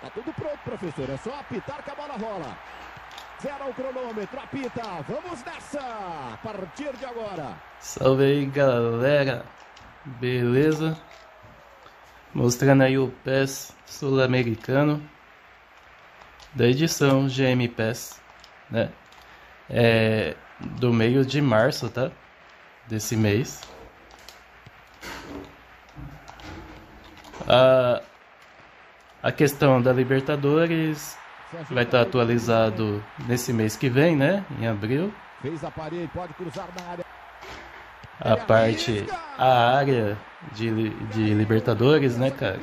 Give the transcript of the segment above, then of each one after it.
Tá tudo pronto, professor. É só apitar que a bola rola. Zero o cronômetro, apita. Vamos nessa! A partir de agora. Salve aí, galera. Beleza? Mostrando aí o PES sul-americano da edição GM PES, né? É do meio de março, tá? Desse mês. A questão da Libertadores vai estar atualizado nesse mês que vem, né? Em abril. A parte, a área de Libertadores, né, cara?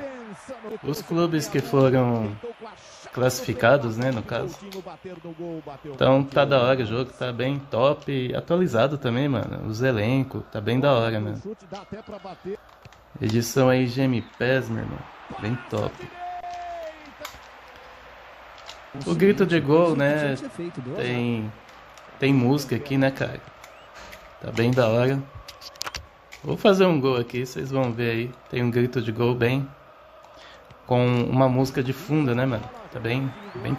Os clubes que foram classificados, né, no caso. Então tá da hora o jogo, tá bem top. Atualizado também, mano. Os elencos, tá bem da hora, mano. Edição aí GM PES, meu irmão. Bem top. O grito de gol, né? Tem música aqui, né, cara? Tá bem da hora. Vou fazer um gol aqui, vocês vão ver aí. Tem um grito de gol bem... com uma música de fundo, né, mano? Tá bem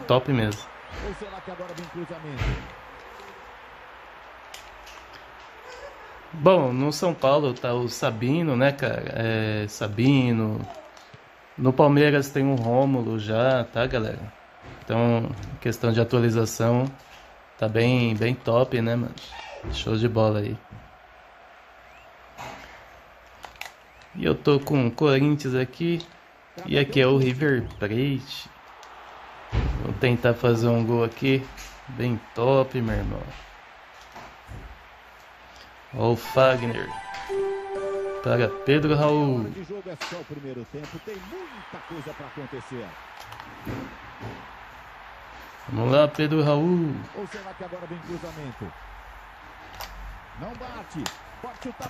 top mesmo. Bom, no São Paulo tá o Sabino, né, cara? Sabino. No Palmeiras tem o Rômulo já, tá, galera? Então, questão de atualização, tá bem top, né, mano? Show de bola aí. E eu tô com o Corinthians aqui. E aqui é o River Plate. Vou tentar fazer um gol aqui. Bem top, meu irmão. Ó o Fagner. Para Pedro Raul. Vamos lá, Pedro Raul.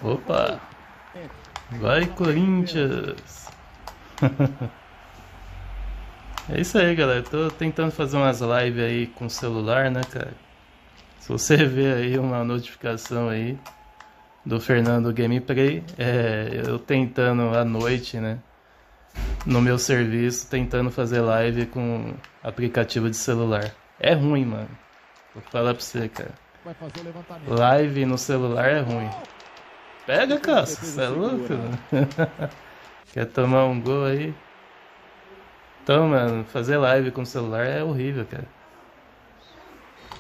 Opa. Vai, Corinthians. É isso aí, galera. Tô tentando fazer umas lives aí com o celular, né, cara? Se você ver aí uma notificação aí do Fernando Gameplay, eu tentando à noite, né, no meu serviço, tentando fazer live com aplicativo de celular. É ruim, mano. Vou falar pra você, cara. Live no celular é ruim. Pega, cara. Você é louco, mano. Quer tomar um gol aí? Então, mano, fazer live com o celular é horrível, cara.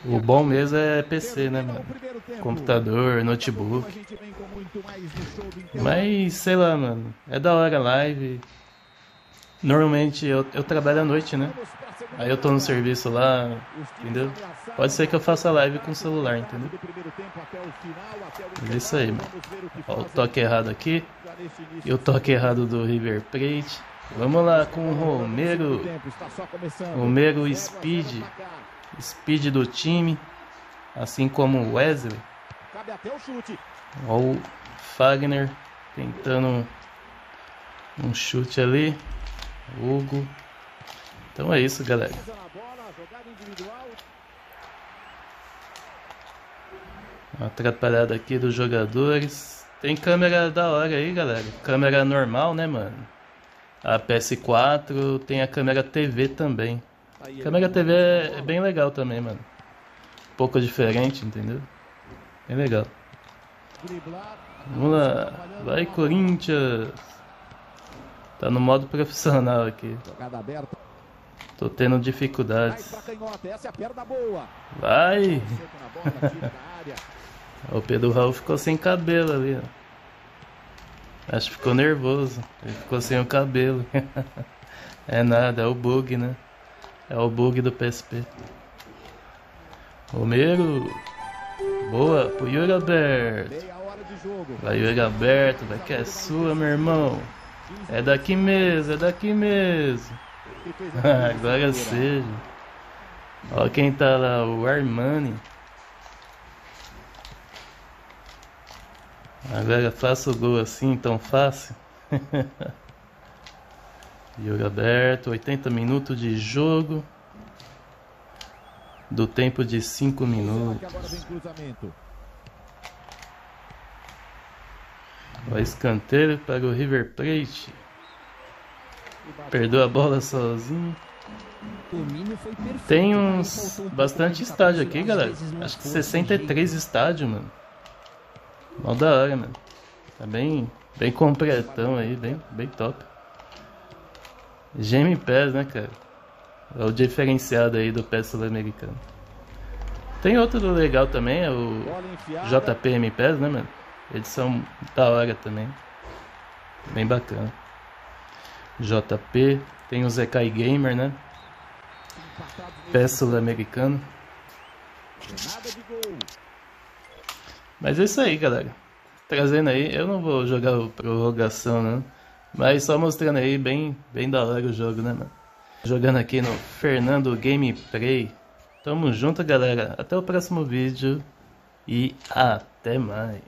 O bom mesmo é PC, né, mano? Computador, notebook. Mas, sei lá, mano, é da hora a live. Normalmente eu trabalho à noite, né? Aí eu tô no serviço lá, entendeu? Pode ser que eu faça live com o celular, entendeu? É isso aí, mano. Ó, o toque errado aqui. E o toque errado do River Plate. Vamos lá com o Romero. Romero Speed. Speed do time. Assim como o Wesley. Ó o Fagner tentando um chute ali. Hugo. Então é isso, galera. Uma atrapalhada aqui dos jogadores. Tem câmera da hora aí, galera. Câmera normal, né, mano? A PS4 tem a câmera TV também. Câmera TV é bem legal também, mano. Um pouco diferente, entendeu? Bem legal. Vamos lá. Vai, Corinthians. Tá no modo profissional aqui. Tô tendo dificuldades. Vai! O Pedro Raul ficou sem cabelo ali, ó. Acho que ficou nervoso. Ele ficou sem o cabelo. É nada, é o bug, né? É o bug do PSP. Romero. Boa, pro Yuri Alberto. Vai, Yuri Alberto, vai que é sua, meu irmão. É daqui mesmo, é daqui mesmo. Agora seja. Ó quem tá lá, o Armani. Agora faça o gol assim, tão fácil. Jogo aberto, 80 minutos de jogo. Do tempo de 5 minutos. O escanteio para o River Plate. Perdeu a bola sozinho. Tem uns bastante estádio aqui, galera. Acho que 63 estádios, mano. Mó da hora, mano. Tá bem completão aí, bem top. GM PES, né, cara? É o diferenciado aí do PES sul-americano. Tem outro legal também, é o JP M-PES, né, mano? Edição da hora também. Bem bacana. JP, tem o ZK gamer, né? PES sul-americano. Mas é isso aí, galera. Trazendo aí, eu não vou jogar o prorrogação, né? Mas só mostrando aí, bem da hora o jogo, né, mano? Jogando aqui no Fernando Gameplay. Tamo junto, galera. Até o próximo vídeo. E até mais.